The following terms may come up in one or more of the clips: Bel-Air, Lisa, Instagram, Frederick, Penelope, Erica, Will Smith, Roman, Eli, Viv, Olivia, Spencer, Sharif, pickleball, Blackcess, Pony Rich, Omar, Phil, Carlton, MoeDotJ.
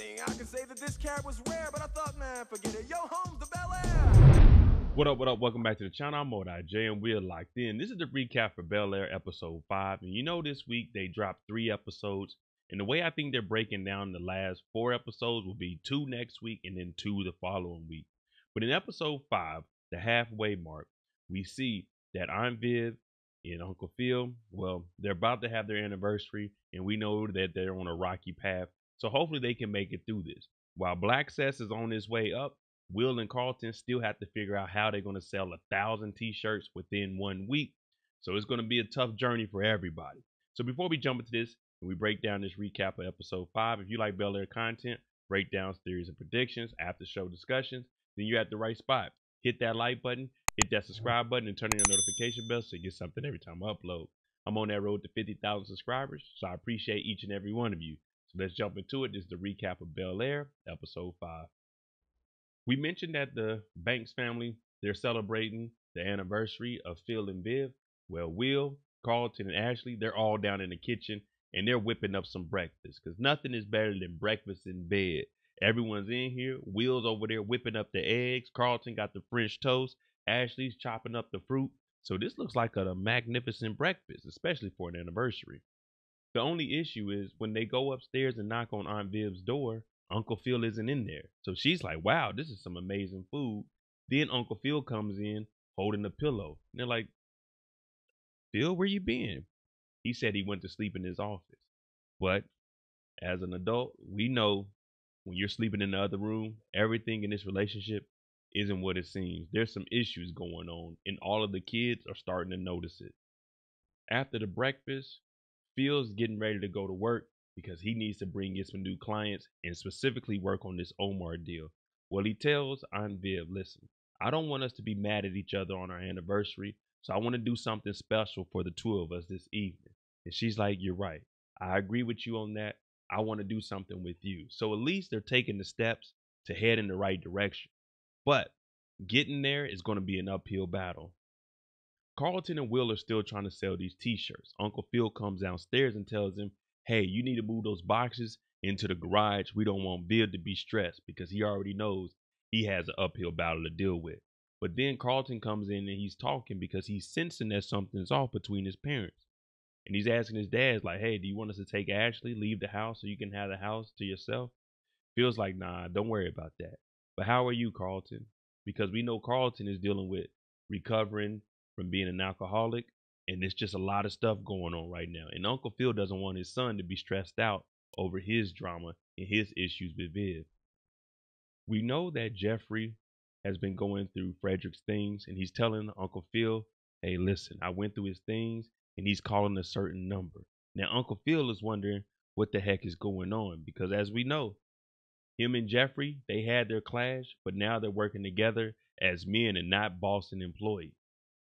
anything. I can say that this cat was rare, but I thought, man, forget it. Yo, home's the Bel-Air. What up? Welcome back to the channel. I'm MoeDotJ, and we're locked in. This is the recap for Bel-Air episode 5. And you know, this week they dropped 3 episodes. And the way I think they're breaking down the last 4 episodes will be 2 next week and then 2 the following week. But in episode 5, the halfway mark, we see that Aunt Viv and Uncle Phil, well, they're about to have their anniversary, and we know that they're on a rocky path. So hopefully they can make it through this. While Blackcess is on his way up, Will and Carlton still have to figure out how they're going to sell 1,000 t-shirts within 1 week. So it's going to be a tough journey for everybody. So before we jump into this, and we break down this recap of episode 5. If you like Bel-Air content, breakdowns, theories, and predictions, after show discussions, then you're at the right spot. Hit that like button, hit that subscribe button, and turn on your notification bell so you get something every time I upload. I'm on that road to 50,000 subscribers, so I appreciate each and every one of you. So let's jump into it. This is the recap of Bel-Air, episode 5. We mentioned that the Banks family, they're celebrating the anniversary of Phil and Viv. Well, Will, Carlton, and Ashley, they're all down in the kitchen, and they're whipping up some breakfast, because nothing is better than breakfast in bed. Everyone's in here. Will's over there whipping up the eggs. Carlton got the French toast. Ashley's chopping up the fruit. So this looks like a magnificent breakfast, especially for an anniversary. The only issue is when they go upstairs and knock on Aunt Viv's door, Uncle Phil isn't in there. So she's like, wow, this is some amazing food. Then Uncle Phil comes in holding a pillow. And they're like, Phil, where you been? He said he went to sleep in his office. But as an adult, we know when you're sleeping in the other room, everything in this relationship isn't what it seems. There's some issues going on, and all of the kids are starting to notice it. After the breakfast, Phil's getting ready to go to work because he needs to bring in some new clients and specifically work on this Omar deal. Well, he tells Aunt Viv, listen, I don't want us to be mad at each other on our anniversary, so I want to do something special for the two of us this evening. And she's like, you're right. I agree with you on that. I want to do something with you. So at least they're taking the steps to head in the right direction. But getting there is going to be an uphill battle. Carlton and Will are still trying to sell these t-shirts. Uncle Phil comes downstairs and tells him, hey, you need to move those boxes into the garage. We don't want Bill to be stressed, because he already knows he has an uphill battle to deal with. But then Carlton comes in and he's talking because he's sensing that something's off between his parents. And he's asking his dad, like, hey, do you want us to take Ashley, leave the house so you can have the house to yourself? Feels like, nah, don't worry about that. But how are you, Carlton? Because we know Carlton is dealing with recovering from being an alcoholic, and it's just a lot of stuff going on right now. And Uncle Phil doesn't want his son to be stressed out over his drama and his issues with Viv. We know that Jeffrey has been going through Frederick's things, and he's telling Uncle Phil, hey, listen, I went through his things, and he's calling a certain number. Now, Uncle Phil is wondering what the heck is going on, because as we know, him and Jeffrey, they had their clash, but now they're working together as men and not boss and employee.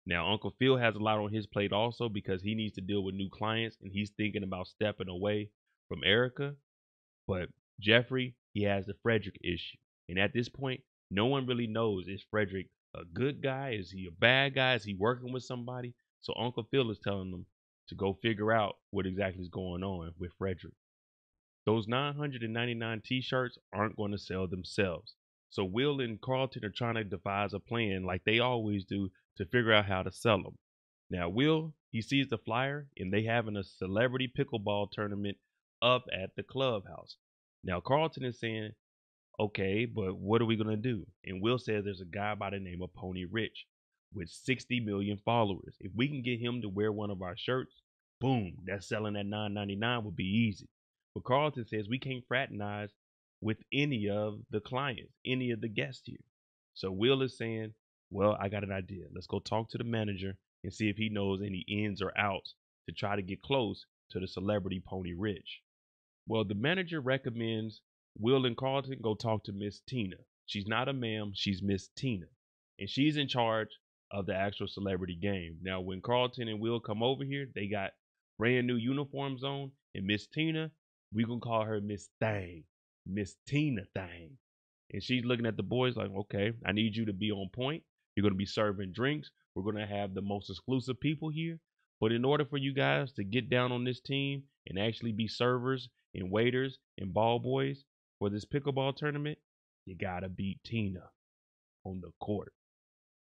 Now, Uncle Phil has a lot on his plate also, because he needs to deal with new clients, and he's thinking about stepping away from Erica. But Jeffrey, he has the Frederick issue. And at this point, no one really knows, is Frederick a good guy? Is he a bad guy? Is he working with somebody? So Uncle Phil is telling them to go figure out what exactly is going on with Frederick. Those 999 t-shirts aren't going to sell themselves. So Will and Carlton are trying to devise a plan like they always do to figure out how to sell them. Now Will, he sees the flyer, and they having a celebrity pickleball tournament up at the clubhouse. Now Carlton is saying, okay, but what are we going to do? And Will says there's a guy by the name of Pony Rich with 60 million followers. If we can get him to wear one of our shirts, boom, that's selling at $9.99 would be easy. But Carlton says we can't fraternize with any of the clients, any of the guests here. So Will is saying, well, I got an idea. Let's go talk to the manager and see if he knows any ins or outs to try to get close to the celebrity Pony Rich. Well, the manager recommends Will and Carlton go talk to Miss Tina. She's not a ma'am, she's Miss Tina. And she's in charge of the actual celebrity game. Now, when Carlton and Will come over here, they got brand new uniforms on. And Miss Tina, we're going to call her Miss Thang. Miss Tina Thang. And she's looking at the boys like, okay, I need you to be on point. You're going to be serving drinks. We're going to have the most exclusive people here. But in order for you guys to get down on this team and actually be servers and waiters and ball boys, for this pickleball tournament, you gotta beat Tina on the court.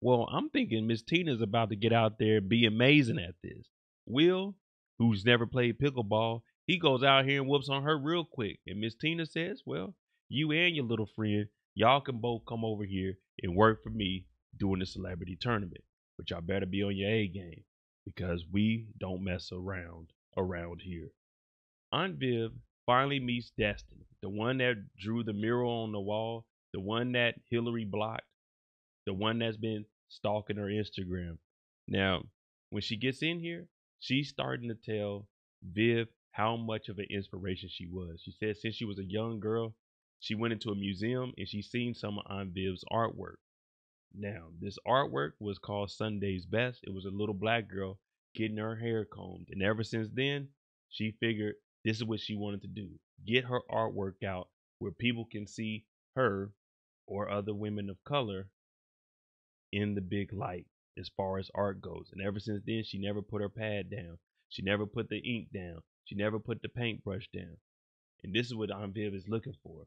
Well, I'm thinking Miss Tina's about to get out there and be amazing at this. Will, who's never played pickleball, he goes out here and whoops on her real quick. And Miss Tina says, well, you and your little friend, y'all can both come over here and work for me doing the celebrity tournament. But y'all better be on your A game, because we don't mess around here. Aunt Viv finally meets Destiny, the one that drew the mural on the wall, the one that Hillary blocked, the one that's been stalking her Instagram. Now, when she gets in here, she's starting to tell Viv how much of an inspiration she was. She said since she was a young girl, she went into a museum and she seen some of Aunt Viv's artwork. Now, this artwork was called Sunday's Best. It was a little black girl getting her hair combed. And ever since then, she figured this is what she wanted to do. Get her artwork out where people can see her or other women of color in the big light as far as art goes. And ever since then, she never put her pad down. She never put the ink down. She never put the paintbrush down. And this is what Aunt Viv is looking for.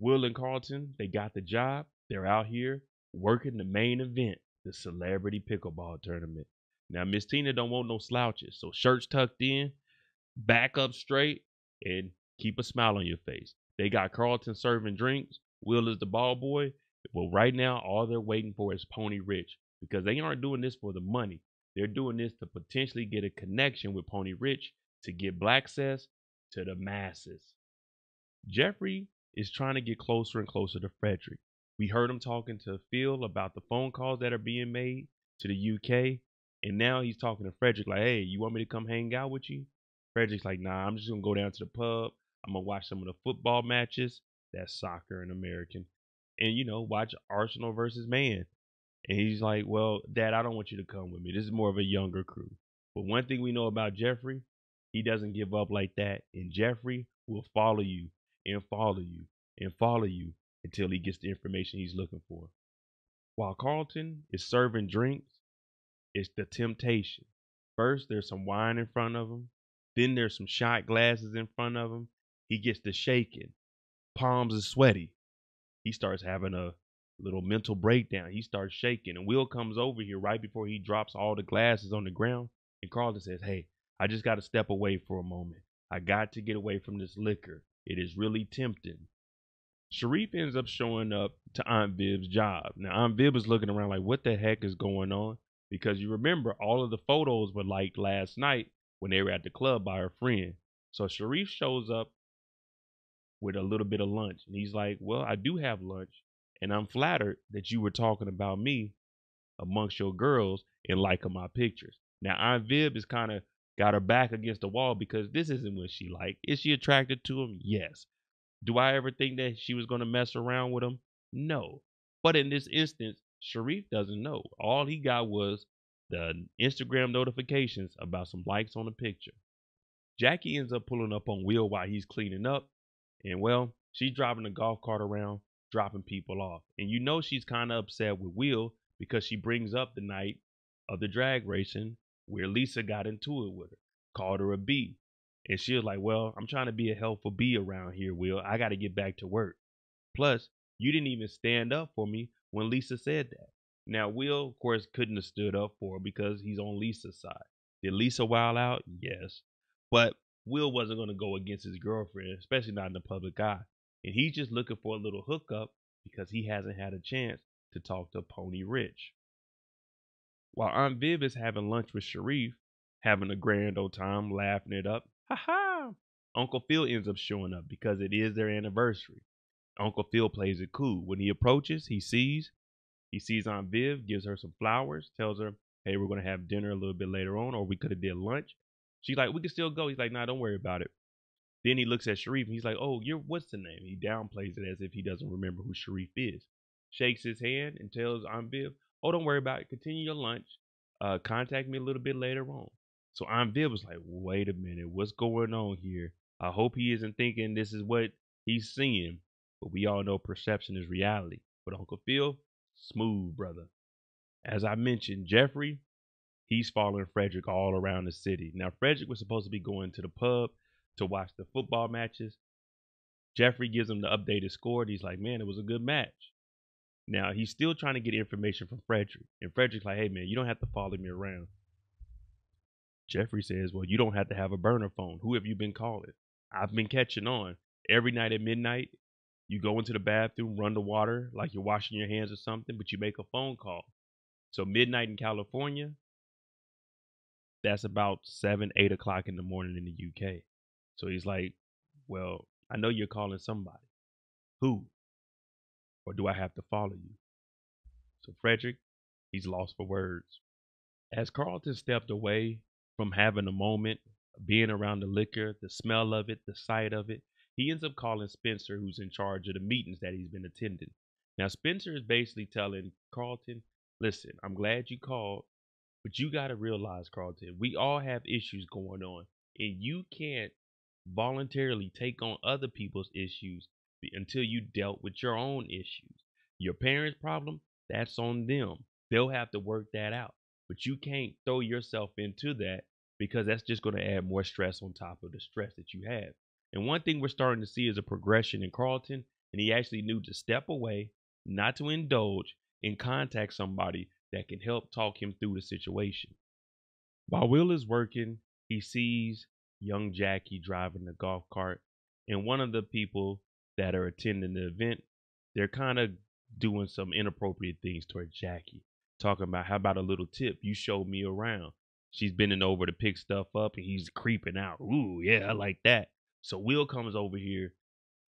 Will and Carlton, they got the job. They're out here working the main event, the celebrity pickleball tournament. Now, Miss Tina don't want no slouches, so shirts tucked in, back up straight, and keep a smile on your face. They got Carlton serving drinks. Will is the ball boy. Well, right now, all they're waiting for is Pony Rich, because they aren't doing this for the money. They're doing this to potentially get a connection with Pony Rich to get Blackcess to the masses. Jeffrey is trying to get closer and closer to Frederick. We heard him talking to Phil about the phone calls that are being made to the UK. And now he's talking to Frederick like, hey, you want me to come hang out with you? Frederick's like, nah, I'm just going to go down to the pub. I'm going to watch some of the football matches. That's soccer in American. And, you know, watch Arsenal versus Man. And he's like, well, Dad, I don't want you to come with me. This is more of a younger crew. But one thing we know about Jeffrey, he doesn't give up like that. And Jeffrey will follow you and follow you and follow you until he gets the information he's looking for. While Carlton is serving drinks, it's the temptation. First, there's some wine in front of him. Then there's some shot glasses in front of him. He gets to shaking. Palms are sweaty. He starts having a little mental breakdown. He starts shaking. And Will comes over here right before he drops all the glasses on the ground. And Carlton says, hey, I just got to step away for a moment. I got to get away from this liquor. It is really tempting. Sharif ends up showing up to Aunt Viv's job. Now, Aunt Viv is looking around like, what the heck is going on? Because you remember, all of the photos were like last night when they were at the club by her friend. So Sharif shows up with a little bit of lunch. And he's like, well, I do have lunch. And I'm flattered that you were talking about me amongst your girls and liking my pictures. Now, Aunt Viv is kind of got her back against the wall because this isn't what she liked. Is she attracted to him? Yes. Do I ever think that she was going to mess around with him? No. But in this instance, Sharif doesn't know. All he got was the Instagram notifications about some likes on a picture. Jackie ends up pulling up on Will while he's cleaning up. And, well, she's driving a golf cart around, dropping people off. And you know she's kind of upset with Will because she brings up the night of the drag racing where Lisa got into it with her, called her a B. And she was like, well, I'm trying to be a helpful B around here, Will. I got to get back to work. Plus, you didn't even stand up for me when Lisa said that. Now, Will, of course, couldn't have stood up for her because he's on Lisa's side. Did Lisa wild out? Yes. But Will wasn't going to go against his girlfriend, especially not in the public eye. And he's just looking for a little hookup because he hasn't had a chance to talk to Pony Rich. While Aunt Viv is having lunch with Sharif, having a grand old time, laughing it up, Uncle Phil ends up showing up because it is their anniversary. Uncle Phil plays it cool. When he approaches, he sees Aunt Viv, gives her some flowers, tells her, hey, we're going to have dinner a little bit later on, or we could have did lunch. She's like, we can still go. He's like, nah, don't worry about it. Then he looks at Sharif and he's like, oh, you're what's the name? He downplays it as if he doesn't remember who Sharif is. Shakes his hand and tells Aunt Viv, oh, don't worry about it. Continue your lunch. Contact me a little bit later on. So Aunt Viv was like, wait a minute, what's going on here? I hope he isn't thinking this is what he's seeing. But we all know perception is reality. But Uncle Phil, smooth, brother. As I mentioned, Jeffrey, he's following Frederick all around the city. Now, Frederick was supposed to be going to the pub to watch the football matches. Jeffrey gives him the updated score. And he's like, man, it was a good match. Now, he's still trying to get information from Frederick. And Frederick's like, hey, man, you don't have to follow me around. Jeffrey says, well, you don't have to have a burner phone. Who have you been calling? I've been catching on. Every night at midnight, you go into the bathroom, run the water like you're washing your hands or something, but you make a phone call. So midnight in California, that's about 7, 8 o'clock in the morning in the UK. So he's like, well, I know you're calling somebody. Who? Or do I have to follow you? So Frederick, he's lost for words. As Carlton stepped away from having a moment, being around the liquor, the smell of it, the sight of it, he ends up calling Spencer, who's in charge of the meetings that he's been attending. Now, Spencer is basically telling Carlton, listen, I'm glad you called, but you got to realize, Carlton, we all have issues going on, and you can't voluntarily take on other people's issues until you dealt with your own issues. Your parents' problem, that's on them. They'll have to work that out. But you can't throw yourself into that because that's just going to add more stress on top of the stress that you have. And one thing we're starting to see is a progression in Carlton, and he actually knew to step away, not to indulge, and contact somebody that can help talk him through the situation. While Will is working, he sees young Jackie driving the golf cart, and one of the people that are attending the event, they're kind of doing some inappropriate things toward Jackie, talking about, how about a little tip? You showed me around. She's bending over to pick stuff up, and he's creeping out. Ooh, yeah, I like that. So Will comes over here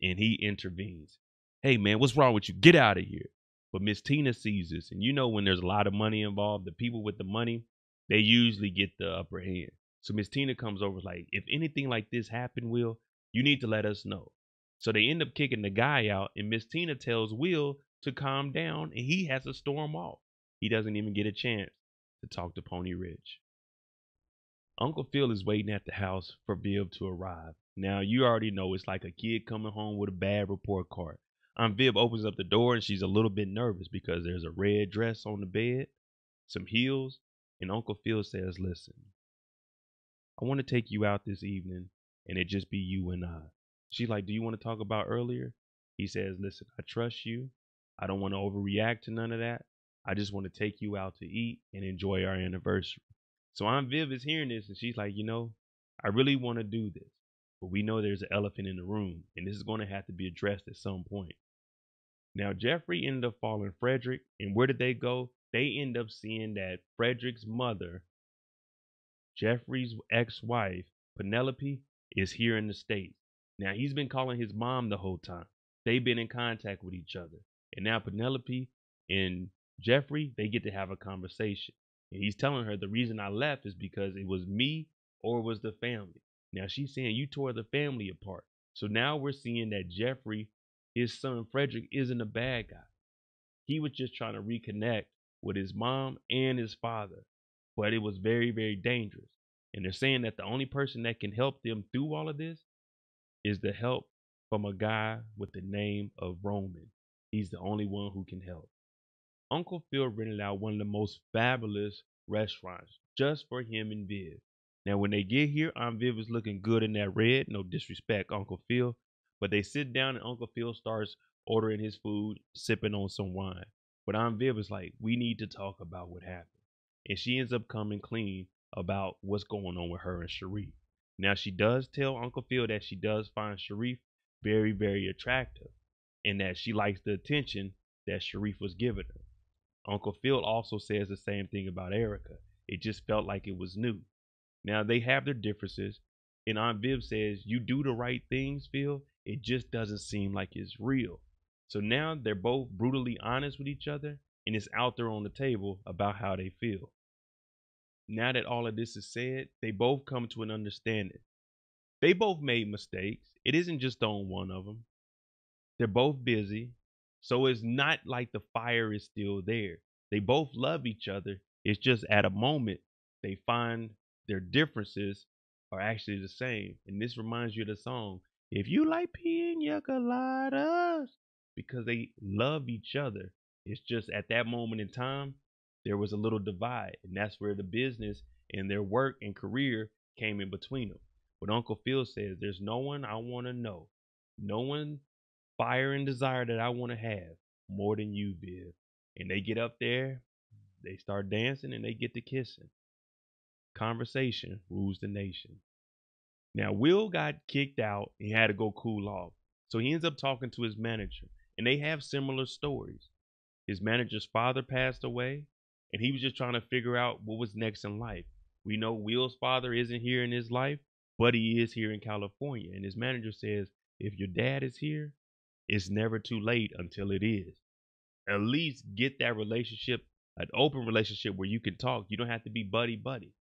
and he intervenes. Hey, man, what's wrong with you? Get out of here. But Miss Tina sees this. And you know, when there's a lot of money involved, the people with the money, they usually get the upper hand. So Miss Tina comes over like, if anything like this happened, Will, you need to let us know. So they end up kicking the guy out. And Miss Tina tells Will to calm down. And he has to storm off. He doesn't even get a chance to talk to Pony Rich. Uncle Phil is waiting at the house for Viv to arrive. Now, you already know it's like a kid coming home with a bad report card. Viv opens up the door, and she's a little bit nervous because there's a red dress on the bed, some heels, and Uncle Phil says, listen, I want to take you out this evening, and it just be you and I. She's like, do you want to talk about earlier? He says, listen, I trust you. I don't want to overreact to none of that. I just want to take you out to eat and enjoy our anniversary. So Viv is hearing this, and she's like, you know, I really want to do this. But we know there's an elephant in the room, and this is going to have to be addressed at some point. Now, Jeffrey ended up following Frederick, and where did they go? They end up seeing that Frederick's mother, Jeffrey's ex-wife, Penelope, is here in the States. Now, he's been calling his mom the whole time. They've been in contact with each other. And now Penelope and Jeffrey, they get to have a conversation. And he's telling her the reason I left is because it was me or it was the family. Now she's saying you tore the family apart. So now we're seeing that Jeffrey, his son Frederick, isn't a bad guy. He was just trying to reconnect with his mom and his father. But it was very, very dangerous. And they're saying that the only person that can help them through all of this is the help from a guy with the name of Roman. He's the only one who can help. Uncle Phil rented out one of the most fabulous restaurants just for him and Viv. Now, when they get here, Aunt Viv is looking good in that red. No disrespect, Uncle Phil. But they sit down, and Uncle Phil starts ordering his food, sipping on some wine. But Aunt Viv is like, we need to talk about what happened. And she ends up coming clean about what's going on with her and Sharif. Now, she does tell Uncle Phil that she does find Sharif very, very attractive and that she likes the attention that Sharif was giving her. Uncle Phil also says the same thing about Erica. It just felt like it was new. Now, they have their differences, and Aunt Viv says, you do the right things, Phil. It just doesn't seem like it's real. So now they're both brutally honest with each other, and it's out there on the table about how they feel. Now that all of this is said, they both come to an understanding. They both made mistakes. It isn't just on one of them. They're both busy, so it's not like the fire is still there. They both love each other. It's just at a moment they find their differences are actually the same. And this reminds you of the song, If You Like Pina Coladas, because they love each other. It's just at that moment in time, there was a little divide. And that's where the business and their work and career came in between them. But Uncle Phil says, there's no one I want to know no one fire and desire that I want to have more than you, Viv. And they get up there, they start dancing, and they get to kissing. Conversation rules the nation. Now, Will got kicked out and had to go cool off. So he ends up talking to his manager, and they have similar stories. His manager's father passed away, and he was just trying to figure out what was next in life. We know Will's father isn't here in his life, but he is here in California. And his manager says, if your dad is here, it's never too late until it is. At least get that relationship, an open relationship where you can talk. You don't have to be buddy-buddy.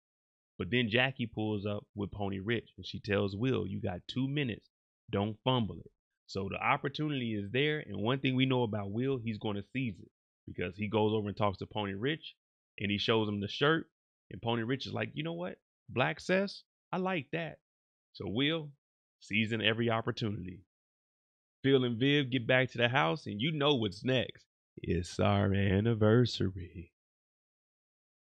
But then Jackie pulls up with Pony Rich, and she tells Will, you got 2 minutes. Don't fumble it. So the opportunity is there. And one thing we know about Will, he's going to seize it, because he goes over and talks to Pony Rich, and he shows him the shirt. And Pony Rich is like, you know what? Blackcess, I like that. So Will, seizing every opportunity. Phil and Viv get back to the house, and you know what's next. It's our anniversary.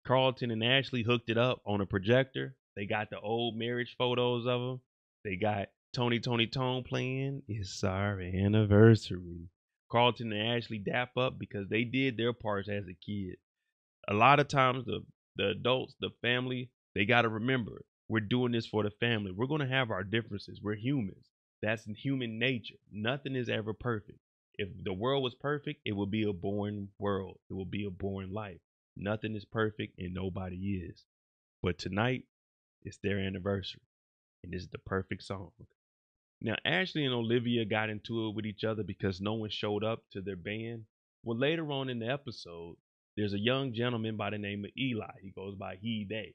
Carlton and Ashley hooked it up on a projector. They got the old marriage photos of them. They got Tony, Tony, Tone playing. It's our anniversary. Carlton and Ashley dap up because they did their parts as a kid. A lot of times the adults, the family, they got to remember, we're doing this for the family. We're going to have our differences. We're humans. That's human nature. Nothing is ever perfect. If the world was perfect, it would be a boring world. It would be a boring life. Nothing is perfect and nobody is. But tonight, it's their anniversary. And it's the perfect song. Now, Ashley and Olivia got into it with each other because no one showed up to their band. Well, later on in the episode, there's a young gentleman by the name of Eli. He goes by he, they.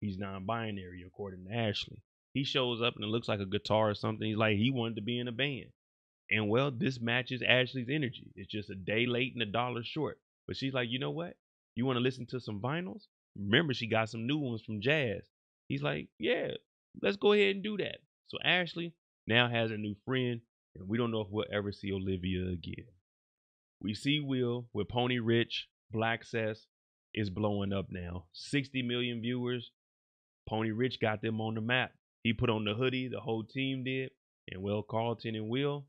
He's non-binary, according to Ashley. He shows up and it looks like a guitar or something. He's like, he wanted to be in a band. And well, this matches Ashley's energy. It's just a day late and $1 short. But she's like, you know what? You want to listen to some vinyls? Remember, she got some new ones from Jazz. He's like, yeah, let's go ahead and do that. So Ashley now has a new friend, and we don't know if we'll ever see Olivia again. We see Will with Pony Rich. Blackcess is blowing up now. 60 million viewers. Pony Rich got them on the map. He put on the hoodie. The whole team did. And well, Carlton and Will,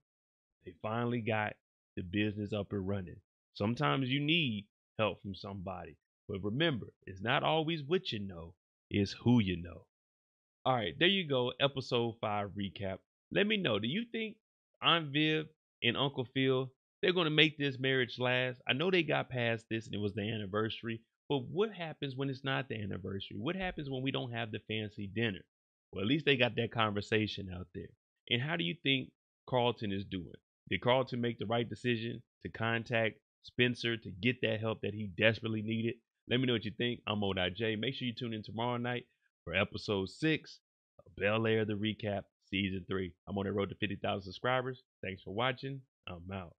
they finally got the business up and running. Sometimes you need help from somebody. But remember, it's not always what you know. It's who you know. All right, there you go. Episode 5 recap. Let me know. Do you think Aunt Viv and Uncle Phil, they're going to make this marriage last? I know they got past this and it was the anniversary, but what happens when it's not the anniversary? What happens when we don't have the fancy dinner? Well, at least they got that conversation out there. And how do you think Carlton is doing? Did Carlton make the right decision to contact Spencer to get that help that he desperately needed? Let me know what you think. I'm MoeDotJ. Make sure you tune in tomorrow night for episode 6 of Bel-Air The Recap Season 3. I'm on the road to 50,000 subscribers. Thanks for watching. I'm out.